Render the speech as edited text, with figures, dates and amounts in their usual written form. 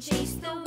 you chase the